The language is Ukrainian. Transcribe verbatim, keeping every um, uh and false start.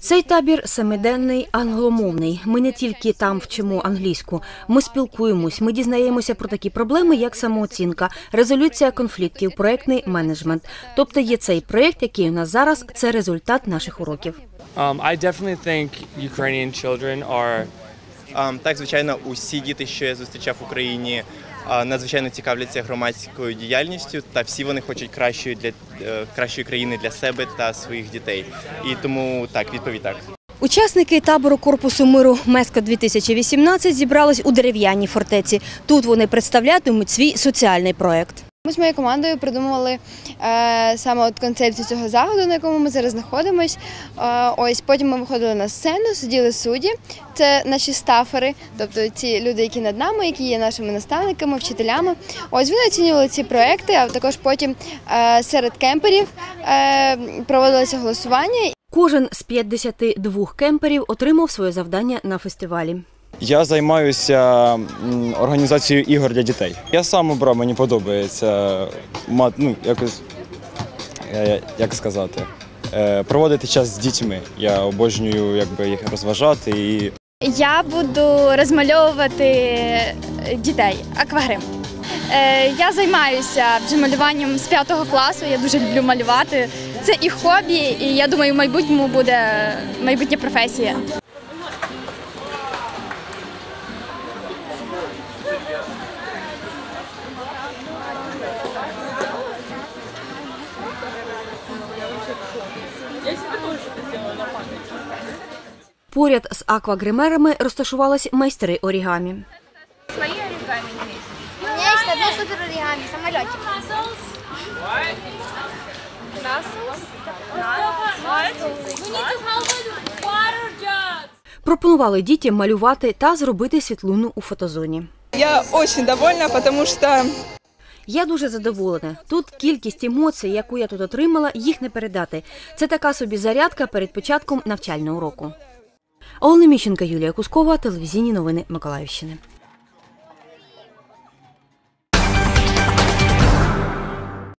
Цей табір семиденний, англомовний. Ми не тільки там вчимо англійську. Ми спілкуємось, ми дізнаємося про такі проблеми, як самооцінка, резолюція конфліктів, проєктний менеджмент. Тобто є цей проєкт, який у нас зараз, це результат наших уроків. Так, звичайно, усі діти, що я зустрічав в Україні, надзвичайно цікавляться громадською діяльністю, та всі вони хочуть кращої для кращої країни для себе та своїх дітей. І тому так, відповідь так. Учасники табору «Корпусу миру» «маскот дві тисячі вісімнадцять» зібрались у дерев'яній фортеці. Тут вони представлятимуть свій соціальний проєкт. Ми з моєю командою придумували е, саме от концепцію цього заходу, на якому ми зараз знаходимось. Е, ось потім ми виходили на сцену, сиділи судді. Це наші стафери, тобто ці люди, які над нами, які є нашими наставниками, вчителями. Ось вони оцінювали ці проекти, а також потім е, серед кемперів е, проводилося голосування. Кожен з п'ятдесяти двох кемперів отримав своє завдання на фестивалі. Я займаюся організацією ігор для дітей. Я сам обрав, мені подобається, ну, якось, як сказати, проводити час з дітьми. Я обожнюю, якби, їх розважати. І... Я буду розмальовувати дітей аквагрим. Я займаюся вже малюванням з п'ятого класу, я дуже люблю малювати. Це і хобі, і я думаю, в майбутньому буде майбутня професія. Поряд з аквагримерами розташувались майстри орігамі. Свої орігамі є. У мене є одне супер орігамі, самолітик. Пропонували дітям малювати та зробити світлину у фотозоні. Я дуже довольна, тому що... Я дуже задоволена. Тут кількість емоцій, яку я тут отримала, їх не передати. Це така собі зарядка перед початком навчального року. Олена Міщенка, Юлія Кускова, телевізійні новини Миколаївщини.